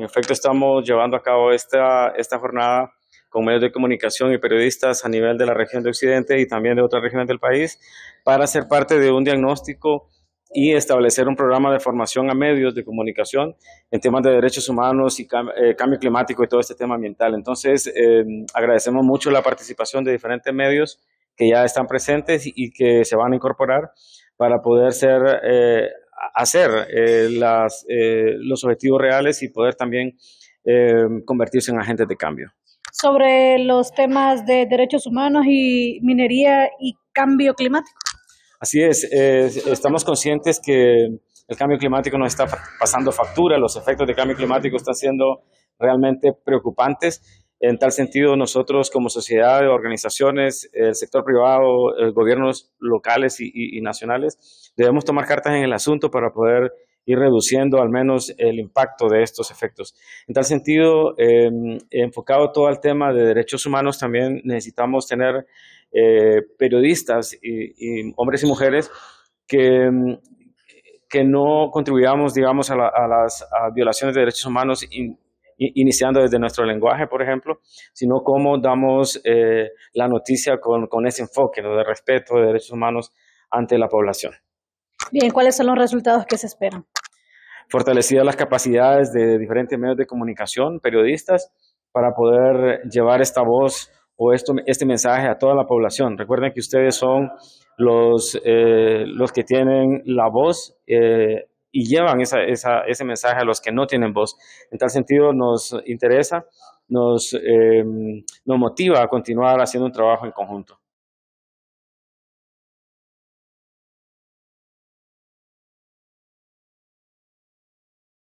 En efecto, estamos llevando a cabo esta jornada con medios de comunicación y periodistas a nivel de la región de Occidente y también de otras regiones del país para ser parte de un diagnóstico y establecer un programa de formación a medios de comunicación en temas de derechos humanos y cambio climático y todo este tema ambiental. Entonces, agradecemos mucho la participación de diferentes medios que ya están presentes y que se van a incorporar para poder hacer los objetivos reales y poder también convertirse en agentes de cambio. Sobre los temas de derechos humanos y minería y cambio climático. Así es, estamos conscientes que el cambio climático nos está pasando factura, los efectos del cambio climático están siendo realmente preocupantes. En tal sentido, nosotros como sociedad, organizaciones, el sector privado, gobiernos locales y nacionales, debemos tomar cartas en el asunto para poder ir reduciendo al menos el impacto de estos efectos. En tal sentido, enfocado todo al tema de derechos humanos, también necesitamos tener periodistas y hombres y mujeres que no contribuyamos, digamos, a las violaciones de derechos humanos iniciando desde nuestro lenguaje, por ejemplo, sino cómo damos la noticia con ese enfoque, ¿no?, de respeto de derechos humanos ante la población. Bien, ¿cuáles son los resultados que se esperan? Fortalecidas las capacidades de diferentes medios de comunicación, periodistas, para poder llevar esta voz o este mensaje a toda la población. Recuerden que ustedes son los que tienen la voz y llevan ese mensaje a los que no tienen voz. En tal sentido, nos interesa, nos motiva a continuar haciendo un trabajo en conjunto.